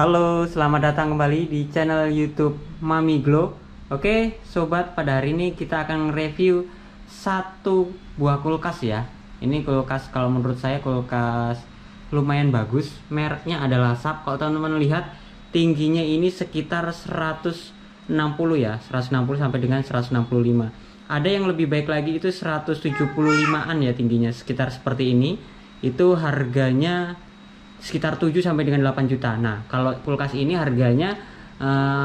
Halo, selamat datang kembali di channel YouTube Mami Glow. Oke, sobat, pada hari ini kita akan review satu buah kulkas ya. Ini kulkas, kalau menurut saya kulkas lumayan bagus. Mereknya adalah Sharp. Kalau teman-teman lihat tingginya ini sekitar 160 ya, 160 sampai dengan 165. Ada yang lebih baik lagi itu 175-an ya tingginya, sekitar seperti ini. Itu harganya sekitar 7 sampai dengan 8 juta. Nah, kalau kulkas ini harganya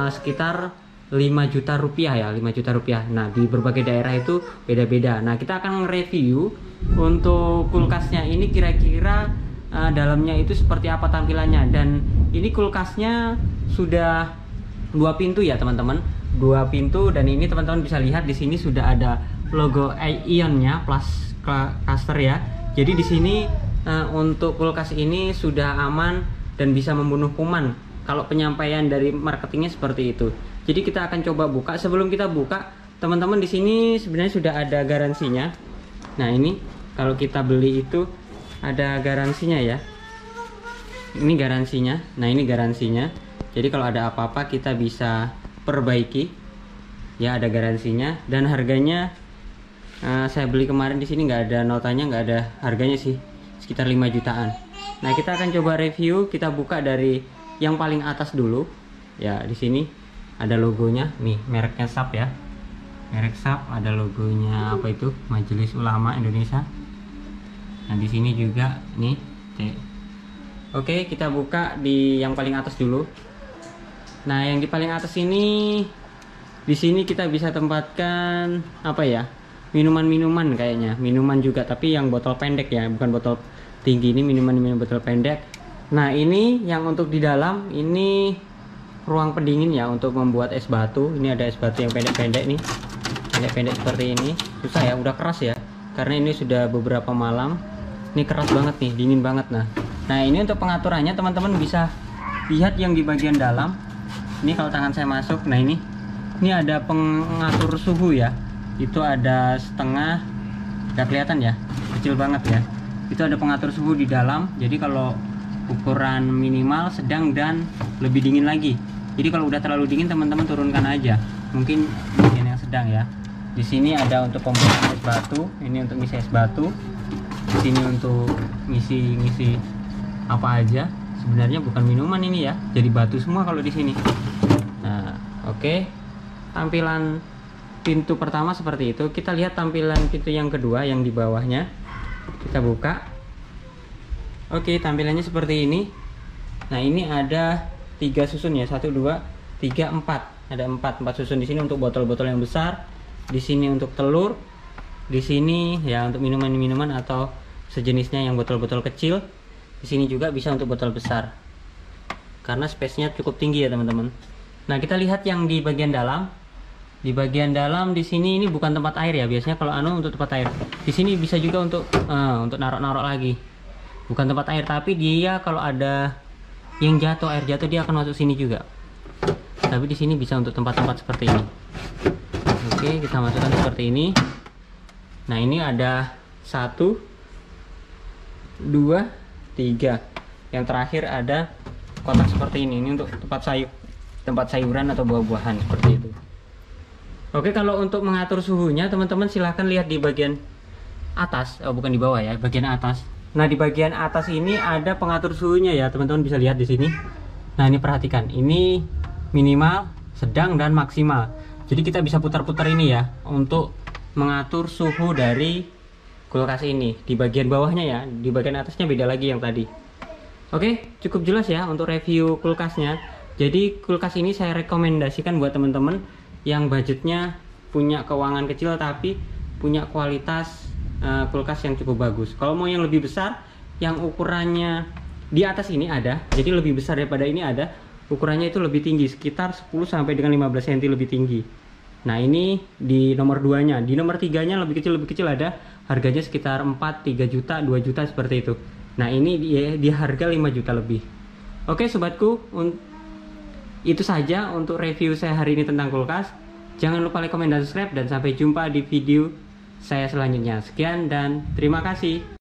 sekitar 5 juta rupiah ya, 5 juta rupiah. Nah, di berbagai daerah itu beda-beda. Nah, kita akan review untuk kulkasnya ini kira-kira dalamnya itu seperti apa tampilannya. Dan ini kulkasnya sudah 2 pintu ya, teman-teman. 2 pintu, dan ini teman-teman bisa lihat di sini sudah ada logo Aion-nya plus cluster ya. Jadi di sini untuk kulkas ini sudah aman dan bisa membunuh kuman. Kalau penyampaian dari marketingnya seperti itu. Jadi kita akan coba buka. Sebelum kita buka, teman-teman, di sini sebenarnya sudah ada garansinya. Nah, ini kalau kita beli itu ada garansinya ya. Ini garansinya. Nah, ini garansinya. Jadi kalau ada apa-apa kita bisa perbaiki. Ya, ada garansinya, dan harganya saya beli kemarin di sini nggak ada notanya, nggak ada harganya sih. Sekitar 5 jutaan. Nah, kita akan coba review. Kita buka dari yang paling atas dulu. Ya, di sini ada logonya. Nih, mereknya Sharp ya. Merek Sharp, ada logonya apa itu? Majelis Ulama Indonesia. Nah, di sini juga nih. Oke, kita buka di yang paling atas dulu. Nah, yang di paling atas ini, di sini kita bisa tempatkan apa ya? Minuman-minuman kayaknya. Minuman juga, tapi yang botol pendek ya, bukan botol tinggi. Ini minuman-minuman botol pendek. Nah, ini yang untuk di dalam ini ruang pendingin ya, untuk membuat es batu. Ini ada es batu yang pendek-pendek nih, pendek-pendek seperti ini. Susah ya, udah keras ya, karena ini sudah beberapa malam. Ini keras banget nih, dingin banget. Nah ini untuk pengaturannya teman-teman bisa lihat yang di bagian dalam. Ini kalau tangan saya masuk, nah ini ada pengatur suhu ya. Itu ada setengah, nggak kelihatan ya, kecil banget ya. Itu ada pengatur suhu di dalam. Jadi kalau ukuran minimal, sedang, dan lebih dingin lagi. Jadi kalau udah terlalu dingin teman-teman turunkan aja. Mungkin bagian yang sedang ya. Di sini ada untuk pembuatan es batu. Ini untuk ngisi es batu. Di sini untuk ngisi apa aja. Sebenarnya bukan minuman ini ya. Jadi batu semua kalau di sini. Nah, oke. Tampilan pintu pertama seperti itu. Kita lihat tampilan pintu yang kedua, yang di bawahnya. Kita buka. Oke, tampilannya seperti ini. Nah, ini ada 3 susun ya. 1, 2, 3, 4. Ada 4 susun di sini untuk botol-botol yang besar. Di sini untuk telur. Di sini ya untuk minuman-minuman atau sejenisnya yang botol-botol kecil. Di sini juga bisa untuk botol besar. Karena space-nya cukup tinggi ya, teman-teman. Nah, kita lihat yang di bagian dalam. Di bagian dalam di sini ini bukan tempat air ya, biasanya kalau untuk tempat air. Di sini bisa juga untuk narok-narok lagi. Bukan tempat air, tapi dia kalau ada yang jatuh, air jatuh, dia akan masuk sini juga. Tapi di sini bisa untuk tempat-tempat seperti ini. Oke, kita masukkan seperti ini. Nah, ini ada 1, 2, 3. Yang terakhir ada kotak seperti ini. Ini untuk tempat sayuran atau buah-buahan seperti itu. Oke, kalau untuk mengatur suhunya teman-teman silahkan lihat di bagian atas, oh bukan di bawah ya, bagian atas. Nah, di bagian atas ini ada pengatur suhunya ya, teman-teman bisa lihat di sini. Nah, ini perhatikan, ini minimal, sedang, dan maksimal. Jadi kita bisa putar-putar ini ya untuk mengatur suhu dari kulkas ini. Di bagian bawahnya ya, di bagian atasnya beda lagi yang tadi. Oke, cukup jelas ya untuk review kulkasnya. Jadi kulkas ini saya rekomendasikan buat teman-teman yang budgetnya punya keuangan kecil tapi punya kualitas kulkas yang cukup bagus. Kalau mau yang lebih besar, yang ukurannya di atas ini ada, jadi lebih besar daripada ini ada, ukurannya itu lebih tinggi, sekitar 10 sampai dengan 15 cm lebih tinggi. Nah, ini di nomor 2-nya, di nomor 3-nya lebih kecil ada, harganya sekitar 4, 3 juta, 2 juta seperti itu. Nah, ini di harga 5 juta lebih. Oke, sobatku, itu saja untuk review saya hari ini tentang kulkas. Jangan lupa like, comment, dan subscribe. Dan sampai jumpa di video saya selanjutnya. Sekian dan terima kasih.